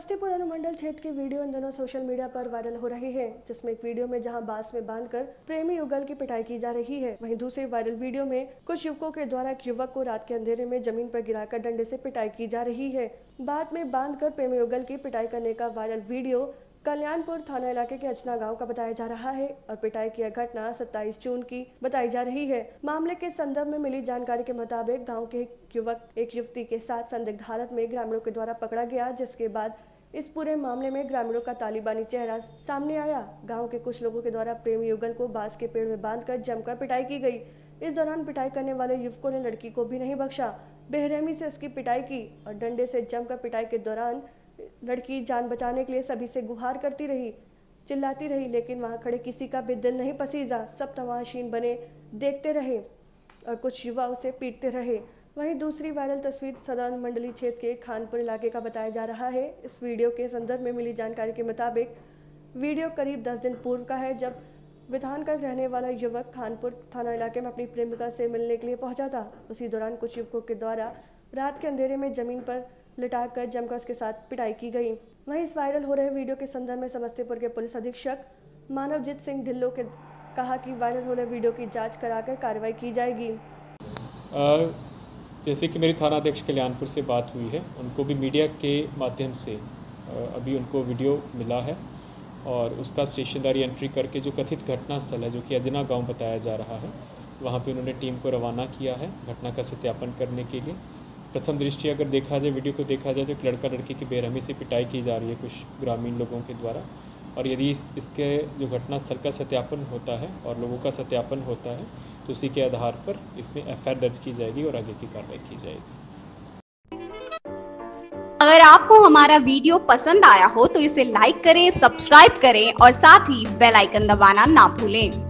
समस्तीपुर अनुमंडल क्षेत्र की वीडियो इन दिनों सोशल मीडिया पर वायरल हो रही है, जिसमें एक वीडियो में जहां बांस में बांधकर प्रेमी युगल की पिटाई की जा रही है, वहीं दूसरे वायरल वीडियो में कुछ युवकों के द्वारा एक युवक को रात के अंधेरे में जमीन पर गिराकर डंडे से पिटाई की जा रही है। बाद में बांधकर प्रेमी युगल की पिटाई करने का वायरल वीडियो कल्याणपुर थाना इलाके के अचना गांव का बताया जा रहा है और पिटाई की यह घटना 27 जून की बताई जा रही है। मामले के संदर्भ में मिली जानकारी के मुताबिक गांव के युवक एक युवती के साथ संदिग्ध हालत में ग्रामीणों के द्वारा पकड़ा गया, जिसके बाद इस पूरे मामले में ग्रामीणों का तालिबानी चेहरा सामने आया। गाँव के कुछ लोगों के द्वारा प्रेमी युगल को बांस के पेड़ में बांधकर जमकर पिटाई की गई। इस दौरान पिटाई करने वाले युवकों ने लड़की को भी नहीं बख्शा, बेरहमी से उसकी पिटाई की और डंडे से जमकर पिटाई के दौरान लड़की जान बचाने के लिए सभी से गुहार करती रही, चिल्लाती रही, लेकिन वहां खड़े किसी का भी दिल नहीं पसीजा। सब तमाशाहीन बने देखते रहे और कुछ युवा उसे पीटते रहे। वहीं दूसरी वायरल तस्वीर सदर मंडली क्षेत्र के खानपुर इलाके का बताया जा रहा है। इस वीडियो के संदर्भ में मिली जानकारी के मुताबिक वीडियो करीब 10 दिन पूर्व का है, जब विधान का रहने वाला युवक खानपुर थाना इलाके में अपनी प्रेमिका से मिलने के लिए पहुंचा था। उसी दौरान कुछ युवकों के द्वारा रात के अंधेरे में जमीन पर लटाकर जमकर उसके साथ पिटाई की गई। वहीं इस वायरल हो रहे वीडियो के संदर्भ में समस्तीपुर के पुलिस अधीक्षक मानवजीत सिंह ढिल्लो के कहा कि वायरल हो रहे वीडियो की जांच कराकर कार्रवाई की जाएगी। जैसे कि मेरी थाना अध्यक्ष कल्याणपुर से बात हुई है, उनको भी मीडिया के माध्यम से अभी उनको वीडियो मिला है और उसका स्टेशनरी एंट्री करके जो कथित घटनास्थल है, जो कि अचना गाँव बताया जा रहा है, वहाँ पर उन्होंने टीम को रवाना किया है घटना का सत्यापन करने के लिए। प्रथम दृष्टि अगर देखा जाए, वीडियो को देखा जाए, तो एक लड़का लड़की की बेरहमी से पिटाई की जा रही है कुछ ग्रामीण लोगों के द्वारा, और यदि इसके जो घटनास्थल का सत्यापन होता है और लोगों का सत्यापन होता है तो उसी के आधार पर इसमें एफआईआर दर्ज की जाएगी और आगे की कार्रवाई की जाएगी। अगर आपको हमारा वीडियो पसंद आया हो तो इसे लाइक करें, सब्सक्राइब करें और साथ ही बेल आइकन दबाना ना भूलें।